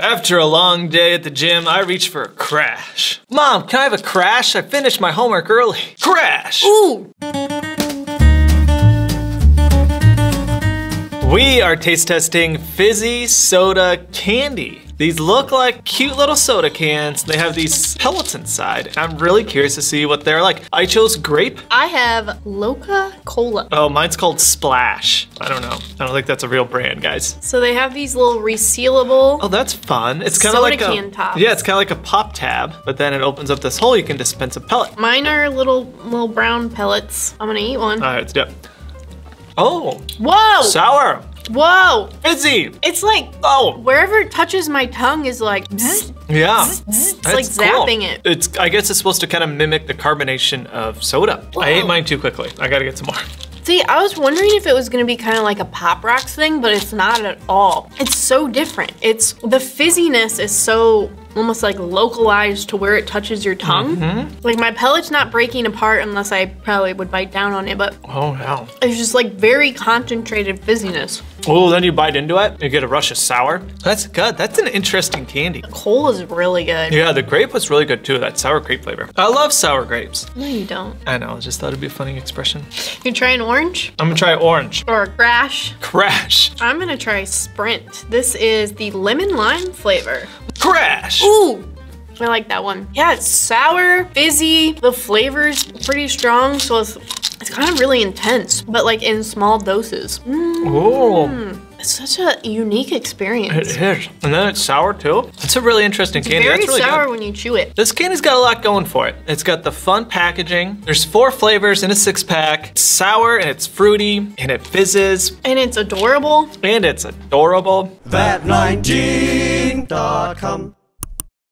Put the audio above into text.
After a long day at the gym, I reached for a crash. Mom, can I have a crash? I finished my homework early. Crash! Ooh! We are taste testing fizzy soda candy. These look like cute little soda cans. They have these pellets inside. I'm really curious to see what they're like. I chose grape. I have Loca Cola. Oh, mine's called Splash. I don't know. I don't think that's a real brand, guys. So they have these little resealable. Oh, that's fun. It's kind of like soda can tops. Yeah, it's kind of like a pop tab, but then it opens up this hole. You can dispense a pellet. Mine are little brown pellets. I'm gonna eat one. All right, let's do it. Oh. Whoa. Sour. Whoa! Fizzy! It's like, oh, wherever it touches my tongue is like, bzz, yeah, bzz, bzz. It's like zapping cool. It. It's, I guess it's supposed to kind of mimic the carbonation of soda. Whoa. I ate mine too quickly. I gotta get some more. See, I was wondering if it was gonna be kind of like a Pop Rocks thing, but it's not at all. It's so different. It's, the fizziness is so almost like localized to where it touches your tongue. Mm-hmm. Like my pellet's not breaking apart unless I probably would bite down on it, but oh wow. It's just like very concentrated fizziness. Oh, then you bite into it, you get a rush of sour. That's good, that's an interesting candy. The cola is really good. Yeah, the grape was really good too, that sour grape flavor. I love sour grapes. No, you don't. I know, I just thought it'd be a funny expression. You're trying orange? I'm gonna try orange. Or crash. Crash. I'm gonna try Sprint. This is the lemon lime flavor. Crash. Ooh, I like that one. Yeah, it's sour, fizzy. The flavor's pretty strong, so it's kind of really intense, but like in small doses. Ooh. It's such a unique experience. It is. And then it's sour too. It's a really interesting candy. It's very That's really sour good. When you chew it. This candy's got a lot going for it. It's got the fun packaging. There's 4 flavors in a 6-pack. It's sour and it's fruity and it fizzes. And it's adorable. Vat19.com